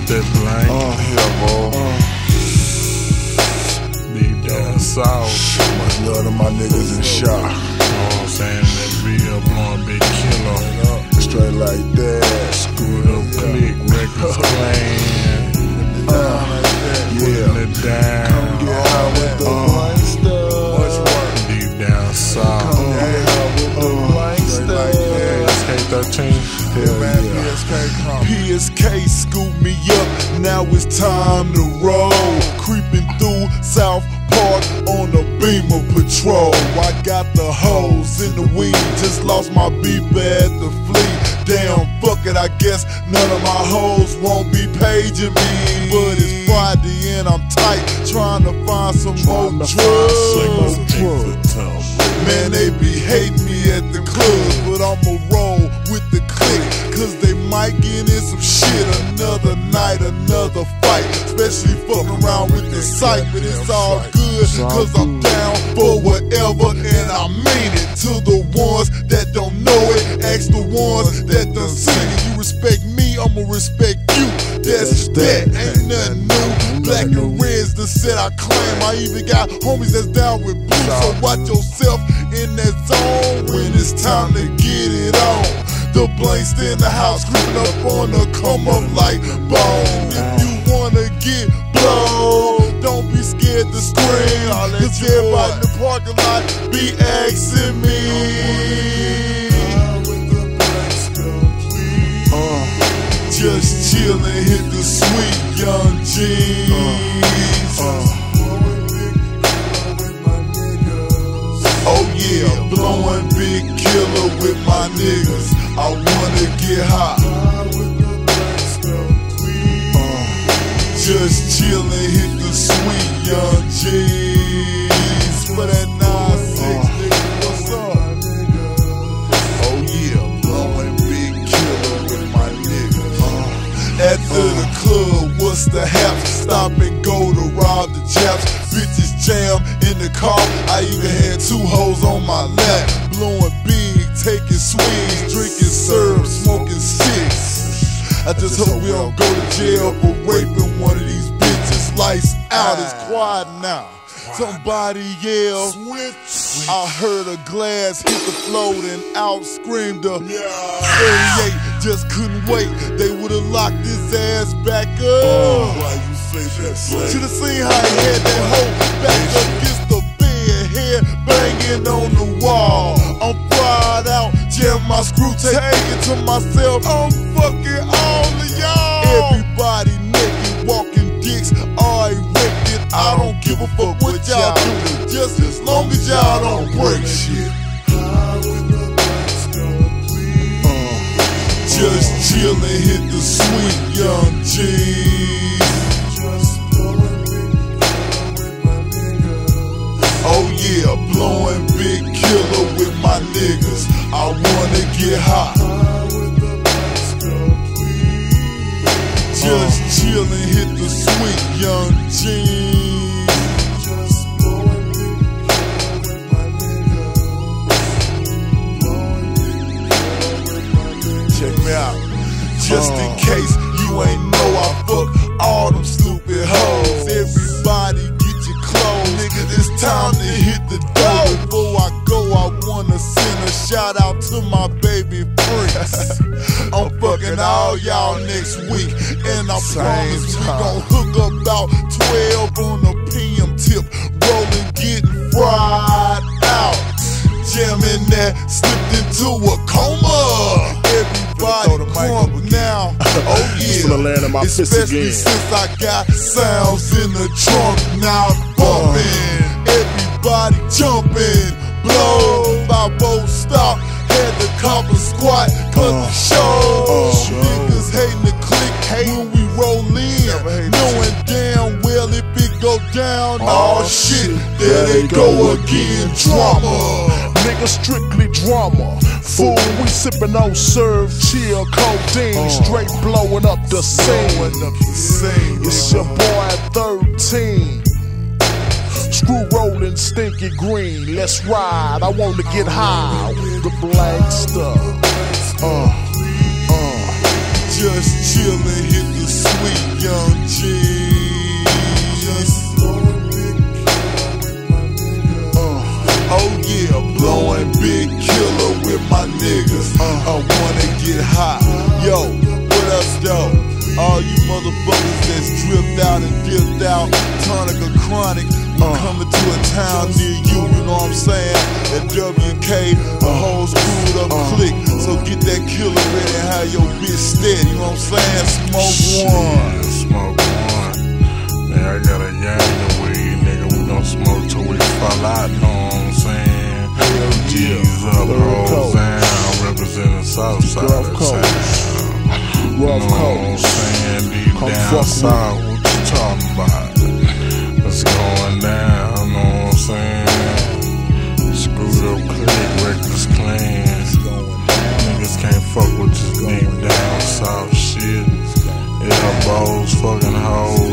hit that blank. Oh, yeah, boy. Deep down south. Much love to my niggas in shop. You know what I'm saying? That bill blowing big killer. Straight like that. Screwed up, click, records playing. Yeah. It down. Come get high with the Blanksta. What's work? Deep down south. Come get high with the Blanksta. PSK-13. Yeah. PSK scoop me up, now it's time to roll. Creeping through South Park on a Beamer patrol. I got the hoes in the weed, just lost my beef at the fleet. Damn, fuck it, I guess none of my hoes won't be paging me. But it's Friday and I'm tight, trying to find some more drugs. Man, they be hating me at the club, but I'ma roll with the clique, cause they might get in some shit. Another night, another fight, especially fucking around with the psych. But it's all good, cause I'm down for whatever, and I mean it. To the ones that don't know it, ask the ones that done seen it. You respect me, I'ma respect you. That's that, ain't nothing new. Black and red's the set I claim. I even got homies that's down with blue. So watch yourself in that zone when it's time to get it on. The Blanksta in the house, creeping up on the come up like bone. If you wanna get blown, don't be scared to scream, cause everybody in the parking lot be asking me. Just chillin', hit the sweet young G's. Oh yeah, blowin' big killer with my niggas. I wanna get high. Just chillin', hit the sweet young G's for that 9-6, nigga. What's up? Oh yeah, blowin' big killer with my nigga. After the club, what's the haps? Stop and go to rob the Japs. Bitches jam in the car. I even had 2 hoes on my lap, blowin' big. Taking swings, drinking syrup, smoking sticks. I just hope we don't go to jail for raping one of these bitches. Lights out, it's quiet now. Somebody yell. I heard a glass hit the floor and out screamed a 38. Just couldn't wait. They would've locked his ass back up. Should've seen how he had that hoe back up against the bed, head banging on the wall. I'm fried out, jam my screw, taking to myself. I'm fucking all of y'all. Everybody naked, walking dicks, all erected. I don't give a fuck what y'all do, just as long as y'all don't break shit. Just chillin', hit the sweet young G's. Oh yeah, blowin' big killer with my niggas. I wanna get high. Just chillin', hit the sweet young G's. Just blowin' big killer with my niggas. Blowin' big killer with my niggas. Check me out. Just in case you ain't know, I fuck all them stupid hoes. Everybody. It's time to hit the door. Before I go, I wanna send a shout out to my baby freaks. I'm fucking all y'all next week, and I promise we gon' hook up about 12 on the PM tip, rollin', gettin' fried out, jamming that, slipped into a coma. Everybody crumb now. Oh yeah, especially since I got sounds in the trunk now. Bumpin'. Everybody jumping, blow. I won't stop, had the copper squat, cause the show. Niggas hating the click when we roll in, knowing damn well if it go down. Oh shit, there they go again, drama. Nigga, strictly drama. Fool, we sippin' on serve, chill, codeine, straight blowin' up the scene. It's your boy at 13. Screw rollin' stinky green, let's ride. I wanna get high with the Blanksta. Just chillin', hit the sweet chronic. We're coming to a town near you, you know what I'm saying? At WK, the whole screwed up click. So get that killer ready and have your bitch steady, you know what I'm saying? Smoke one. Man, I got a yang of weed, nigga. We don't smoke till we fall out, you know what I'm saying? G's up, rolls down, representing Southside of town. You know what I'm saying? Deep down south, what you talking about? It's going down, you know what I'm saying? Screwed up click, reckless clan. Niggas can't fuck with this deep down south shit. Elbows, fucking hoes.